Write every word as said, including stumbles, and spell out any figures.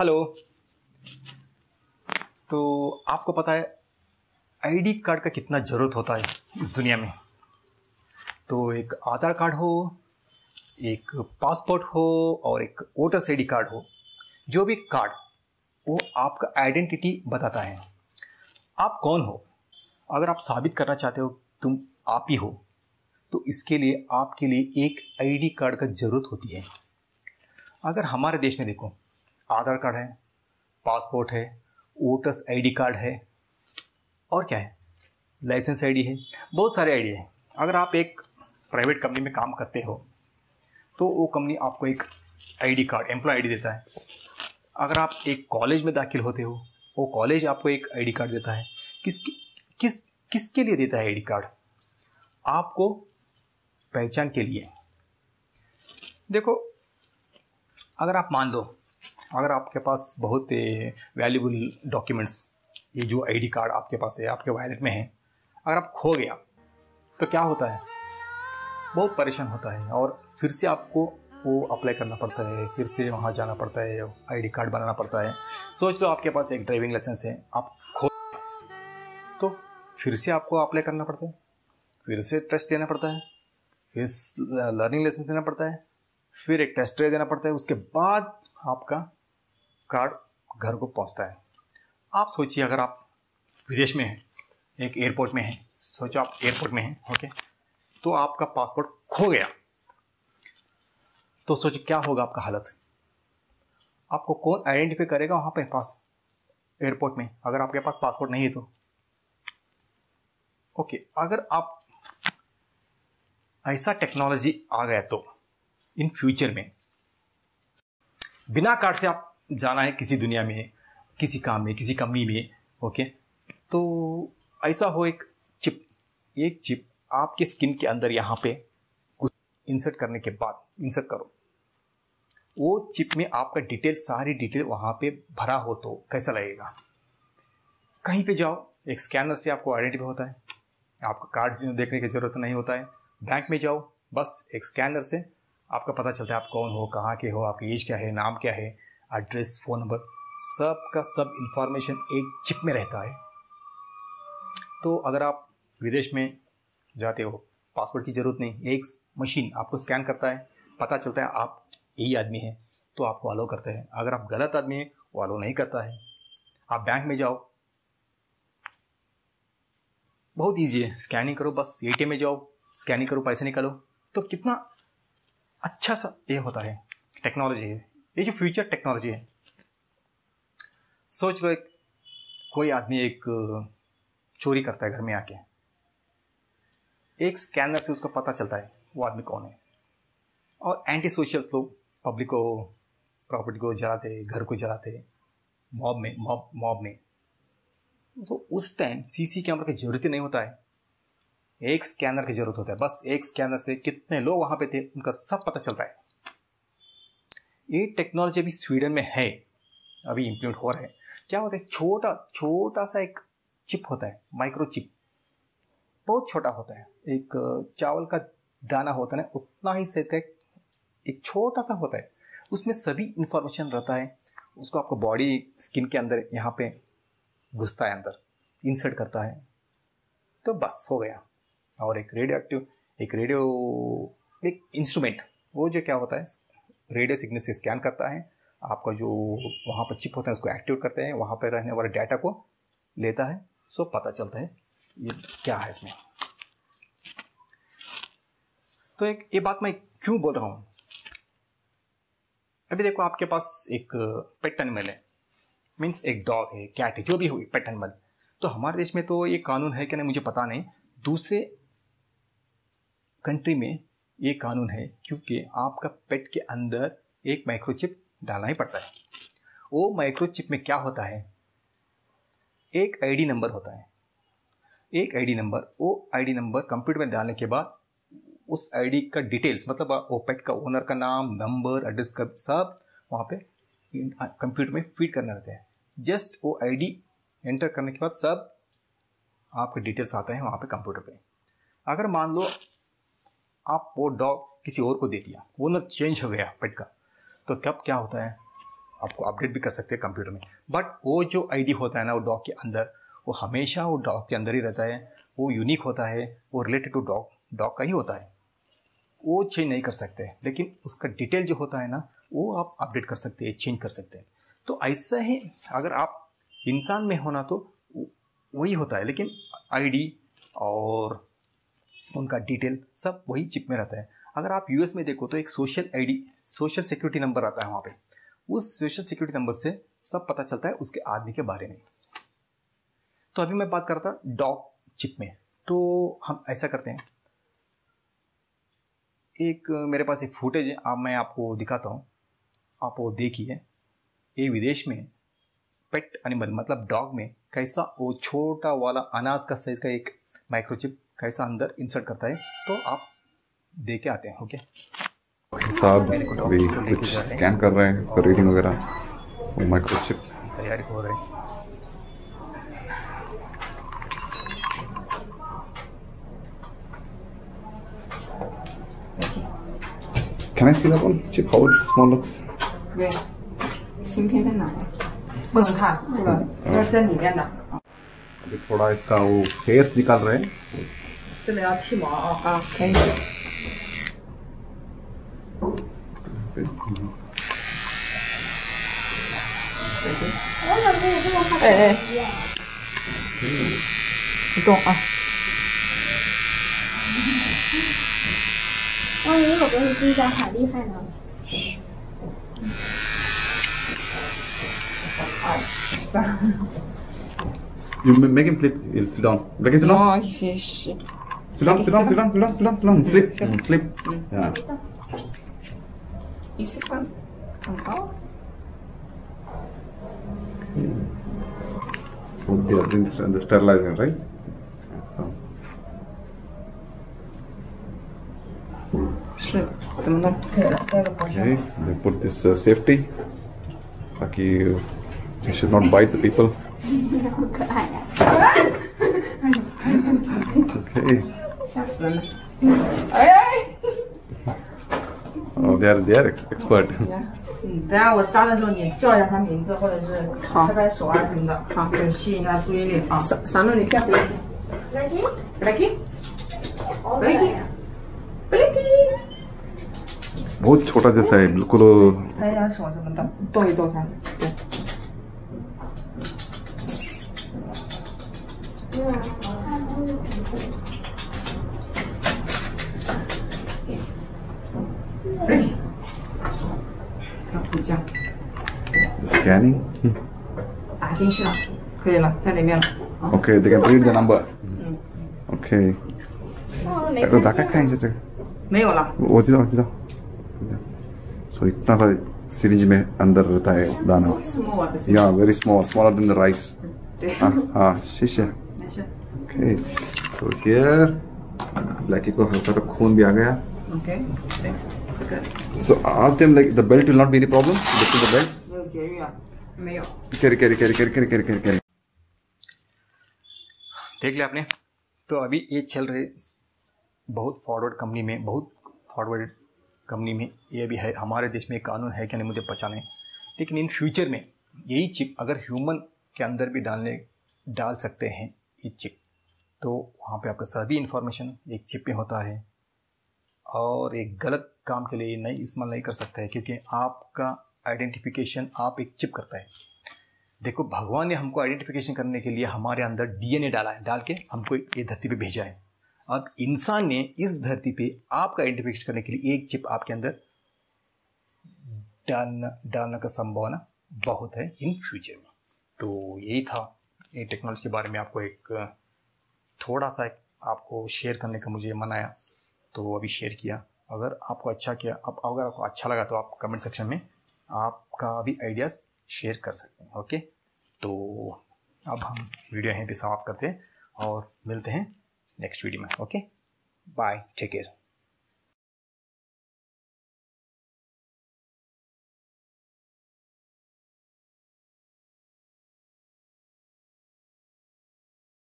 Hello. तो आपको पता है आईडी कार्ड का कितना ज़रूरत होता है इस दुनिया में। तो एक आधार कार्ड हो, एक पासपोर्ट हो और एक वोटर्स आई डी कार्ड हो, जो भी कार्ड वो आपका आइडेंटिटी बताता है, आप कौन हो। अगर आप साबित करना चाहते हो तुम आप ही हो, तो इसके लिए आपके लिए एक आईडी कार्ड का ज़रूरत होती है। अगर हमारे देश में देखो, आधार कार्ड है, पासपोर्ट है, वोटर्स आईडी कार्ड है और क्या है, लाइसेंस आईडी है, बहुत सारे आईडी है। अगर आप एक प्राइवेट कंपनी में काम करते हो तो वो कंपनी आपको एक आईडी कार्ड, एम्प्लॉय आईडी देता है। अगर आप एक कॉलेज में दाखिल होते हो, वो कॉलेज आपको एक आईडी कार्ड देता है। किस किस किसके लिए देता है आईडी कार्ड? आपको पहचान के लिए। देखो, अगर आप मान लो, अगर आपके पास बहुत वैल्यूबल डॉक्यूमेंट्स, ये जो आईडी कार्ड आपके पास है, आपके वॉलेट में है, अगर आप खो गया तो क्या होता है? बहुत परेशान होता है और फिर से आपको वो अप्लाई करना पड़ता है, फिर से वहाँ जाना पड़ता है, आईडी कार्ड बनाना पड़ता है। सोच लो आपके पास एक ड्राइविंग लाइसेंस है, आप खो तो फिर से आपको अप्लाई करना पड़ता है, फिर से टेस्ट लेना पड़ता है, फिर लर्निंग लाइसेंस देना पड़ता है, फिर एक टेस्ट ड्राइव देना पड़ता है, उसके बाद आपका कार्ड घर को पहुंचता है। आप सोचिए अगर आप विदेश में हैं, एक एयरपोर्ट में हैं, सोचो आप एयरपोर्ट में हैं, ओके, तो आपका पासपोर्ट खो गया तो सोचो क्या होगा आपका हालत। आपको कौन आइडेंटिफाई करेगा वहाँ पे पास एयरपोर्ट में, अगर आपके पास पासपोर्ट नहीं है तो। ओके, अगर आप ऐसा टेक्नोलॉजी आ गया तो इन फ्यूचर में बिना कार्ड से आप जाना है किसी दुनिया में, किसी काम में, किसी कंपनी में, ओके, तो ऐसा हो एक चिप, एक चिप आपके स्किन के अंदर यहाँ पे कुछ इंसर्ट करने के बाद, इंसर्ट करो, वो चिप में आपका डिटेल, सारी डिटेल वहाँ पे भरा हो तो कैसा लगेगा। कहीं पे जाओ, एक स्कैनर से आपको आइडेंटिफाई होता है, आपका कार्ड देखने की जरूरत नहीं होता है। बैंक में जाओ, बस एक स्कैनर से आपका पता चलता है आप कौन हो, कहाँ के हो, आपकी एज क्या है, नाम क्या है, एड्रेस, फ़ोन नंबर, सब का सब इंफॉर्मेशन एक चिप में रहता है। तो अगर आप विदेश में जाते हो, पासपोर्ट की ज़रूरत नहीं, एक मशीन आपको स्कैन करता है, पता चलता है आप यही आदमी है तो आपको अलाउ करते हैं। अगर आप गलत आदमी हैं वो अलाउ नहीं करता है। आप बैंक में जाओ, बहुत ईजी है, स्कैनिंग करो, बस ए टी एम में जाओ, स्कैनिंग करो, पैसे निकालो। तो कितना अच्छा सा ये होता है, टेक्नोलॉजी है, ये जो फ्यूचर टेक्नोलॉजी है। सोच लो एक कोई आदमी एक चोरी करता है घर में आके, एक स्कैनर से उसको पता चलता है वो आदमी कौन है। और एंटी सोशल्स लोग पब्लिक को, प्रॉपर्टी को जलाते, घर को जलाते, मॉब में मॉब मॉब में तो उस टाइम सीसी कैमरा की जरूरत ही नहीं होता है, एक स्कैनर की जरूरत होता है। बस एक स्कैनर से कितने लोग वहां पे थे उनका सब पता चलता है। ये टेक्नोलॉजी अभी स्वीडन में है, अभी इम्प्लीमेंट हो रहा है। क्या होता है, छोटा छोटा सा एक चिप होता है, माइक्रो चिप, बहुत छोटा होता है, एक चावल का दाना होता है उतना ही साइज का एक, एक छोटा सा होता है। उसमें सभी इंफॉर्मेशन रहता है, उसको आपको बॉडी, स्किन के अंदर यहाँ पे घुसता है, अंदर इंसर्ट करता है, तो बस हो गया। और एक रेडियो एक्टिव, एक रेडियो एक इंस्ट्रूमेंट, वो जो क्या होता है, रेडियो सिग्नल से स्कैन करता है, आपका जो वहाँ पर चिप होता है उसको एक्टिव करते हैं, वहाँ पर रहने वाले डाटा को लेता है, सो पता चलता है ये क्या है इसमें। तो एक ये बात मैं क्यों बोल रहा हूँ, अभी देखो आपके पास एक पेट एनिमल है, मीन्स एक डॉग है, कैट है, जो भी हो पेट एनिमल। तो हमारे देश में तो ये कानून है कि नहीं मुझे पता नहीं, दूसरे कंट्री में ये कानून है, क्योंकि आपका पेट के अंदर एक माइक्रोचिप डालना ही पड़ता है। वो माइक्रोचिप में क्या होता है, एक आईडी नंबर होता है, एक आईडी नंबर, वो आईडी नंबर कंप्यूटर में डालने के बाद उस आईडी का डिटेल्स, मतलब वो पेट का ओनर का नाम, नंबर, एड्रेस का सब वहाँ पे कंप्यूटर में फीड करना रहता है। जस्ट वो आईडी एंटर करने के बाद सब आपके डिटेल्स आते हैं वहाँ पे कंप्यूटर पे। अगर मान लो आप वो डॉग किसी और को दे दिया, ओनर चेंज हो गया पेट का, तो कब क्या होता है, आपको अपडेट भी कर सकते हैं कंप्यूटर में, बट वो जो आईडी होता है ना वो डॉक के अंदर, वो हमेशा वो डॉक के अंदर ही रहता है, वो यूनिक होता है, वो रिलेटेड टू डॉक डॉक का ही होता है, वो चेंज नहीं कर सकते। लेकिन उसका डिटेल जो होता है ना वो आप अपडेट कर सकते हैं, चेंज कर सकते हैं। तो ऐसा ही अगर आप इंसान में होना तो वही होता है, लेकिन आईडी और उनका डिटेल सब वही चिप में रहता है। अगर आप यूएस में देखो तो एक social ID, social security number आता है वहाँ पे, उस सोशल सिक्योरिटी नंबर से सब पता चलता है उसके आदमी के बारे में। तो अभी मैं बात कर रहा था डॉक चिप में, तो हम ऐसा करते हैं, एक मेरे पास एक फुटेज है, आप मैं आपको दिखाता हूँ, आप वो देखिए। ये विदेश में पेट एनिमल मतलब डॉग में कैसा वो छोटा वाला अनाज का साइज का एक माइक्रोचिप कैसा अंदर इंसर्ट करता है, तो आप दे के आते हैं। ओके साहब, अभी कुछ स्कैन कर रहे हैं, इसका रीडिंग वगैरह, माइक्रोचिप तैयारी हो रही है। Can I see that one? Chip, how small looks? Yeah. 芯片在哪呀？不能看，这个要在里面的。अभी थोड़ा इसका वो फेस निकाल रहे हैं।这里要剃毛啊啊，可以。我怎么有这么大？哎哎。你动啊！万一我给你金角好厉害呢？You make him sleep. He'll sit down. Make him sit down. No, he sit. Sit down, sit down, sit down, sit down, sit down, sit down. Sleep, sleep. sleep. Yeah. You sit down. Come out. So they are doing the sterilizing, right? Sure. Okay, they put this uh, safety. ताकि you should not bite the people. Okay. Oh, they are they are expert. 嗯，等下我扎的时候你叫一下他名字，或者是拍拍手啊什么的，好，就吸引他注意力啊。三三六零加布。Blackie, Blackie, Blackie, Blackie. बहुत छोटा जैसा है, बिल्कुल दो ही दो था। स्कैनिंग打进去了，可以了，在里面了。Okay, they can read the number. Okay. 我打开看一下这个。没有了。我知道，我知道。So इतना सा सिरिंज में अंदर रहता है दाना। Yeah, very small, smaller than the rice. हाँ हाँ, शीशे। Okay, so here Blackie को हल्का सा खून भी आ गया। Okay, okay. So ask them like the belt will not be any problem. Look at the belt. No carry on. नहीं हो। Carry, carry, carry, carry, carry, carry, carry, carry. देख लिया आपने? तो अभी ये चल रहे बहुत forward कंपनी में, बहुत forward कंपनी में ये भी है। हमारे देश में कानून है क्या नहीं मुझे पता नहीं, लेकिन इन फ्यूचर में यही चिप अगर ह्यूमन के अंदर भी डालने डाल सकते हैं ये चिप, तो वहाँ पे आपका सभी इन्फॉर्मेशन एक चिप में होता है। और एक गलत काम के लिए नहीं इस्तेमाल नहीं कर सकता है, क्योंकि आपका आइडेंटिफिकेशन आप एक चिप करता है। देखो, भगवान ने हमको आइडेंटिफिकेशन करने के लिए हमारे अंदर डीएनए डाला है, डाल के हमको ये धरती पर भेजा है। अब इंसान ने इस धरती पे आपका आइडेंटिफिकेशन करने के लिए एक चिप आपके अंदर डालना डालने का संभावना बहुत है इन फ्यूचर में। तो यही था ये टेक्नोलॉजी के बारे में आपको एक थोड़ा सा एक आपको शेयर करने का मुझे मन आया, तो अभी शेयर किया। अगर आपको अच्छा किया अब अगर आपको अच्छा लगा तो आप कमेंट सेक्शन में आपका भी आइडियाज़ शेयर कर सकते हैं। ओके, तो अब हम वीडियो यहीं पर समाप्त करते हैं और मिलते हैं नेक्स्ट वीडियो में। Okay, bye, take care.